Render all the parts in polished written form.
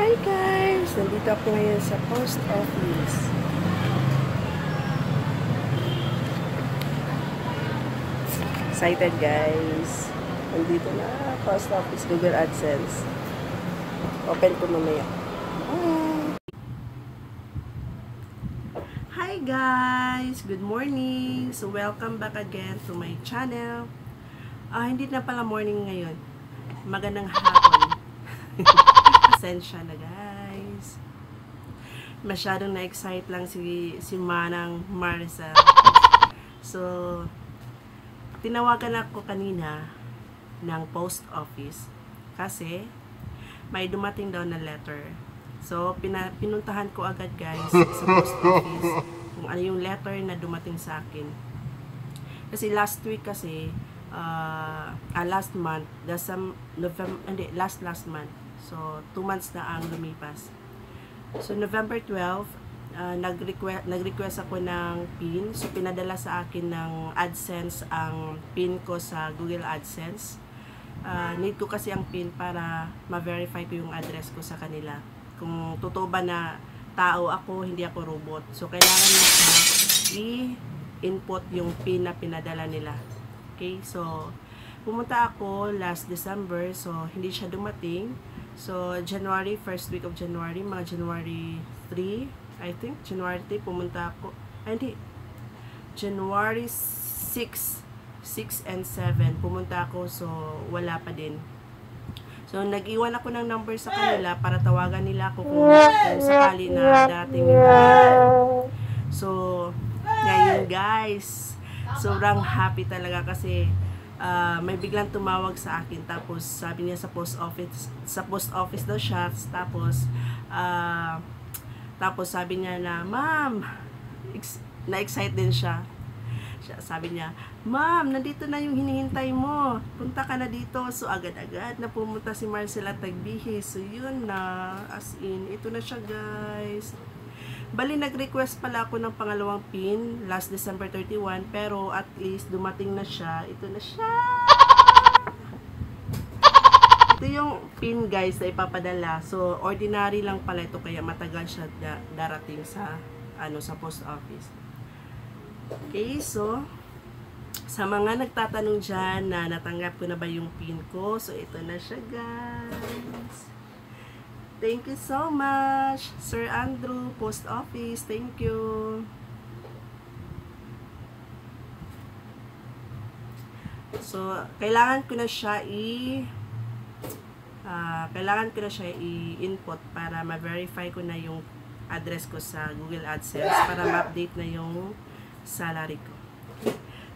Hi guys! Nandito ako ngayon sa post office. Excited guys! Nandito na, post office, Google AdSense. Open ko mamaya. Bye! Hi guys! Good morning! So welcome back again to my channel. Hindi na pala morning ngayon. Magandang hapon. Pasensya na guys. Masyadong na-excite lang si Manang Marcel. So, tinawagan ako kanina ng post office kasi may dumating daw na letter. So, pinuntahan ko agad guys sa post office kung ano yung letter na dumating sa akin. Kasi last week kasi, last month, last month. So, 2 months na ang lumipas. So, November 12, nag-request ako ng PIN. So, pinadala sa akin ng AdSense ang PIN ko sa Google AdSense. Need ko kasi ang PIN para ma-verify ko yung address ko sa kanila. Kung totoo ba na tao ako, hindi ako robot. So, kailangan na i-input yung PIN na pinadala nila. Okay? So, pumunta ako last December. So, hindi siya dumating. So, January, first week of January, mga January 3, I think, January 3, pumunta ako. Ay, hindi. January 6 and 7, pumunta ako. So, wala pa din. So, nag-iwan ako ng number sa kanila para tawagan nila ako kung sakali na dating nila. So, ngayon guys, sobrang happy talaga kasi may biglang tumawag sa akin, tapos sabi niya sa post office daw siya, tapos sabi niya na, "Ma'am," na-excite din siya. Sabi niya, "Ma'am, nandito na yung hinihintay mo, punta ka na dito." So agad-agad na pumunta si Marcel at Tagbihis. So yun na, as in, ito na siya guys. Bali, nag-request pala ako ng pangalawang PIN last December 31, pero at least dumating na siya. Ito na siya! Ito yung PIN guys na ipapadala. So, ordinary lang pala ito, kaya matagal siya darating sa post office. Okay, so, sa mga nagtatanong dyan na natanggap ko na ba yung PIN ko, so ito na siya guys. Thank you so much, Sir Andrew, Post Office. Thank you. So, kailangan ko na siya i-input para ma-verify ko na yung address ko sa Google AdSense para ma-update na yung salary ko.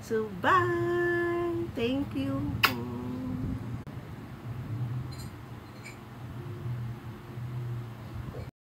So, bye! Thank you.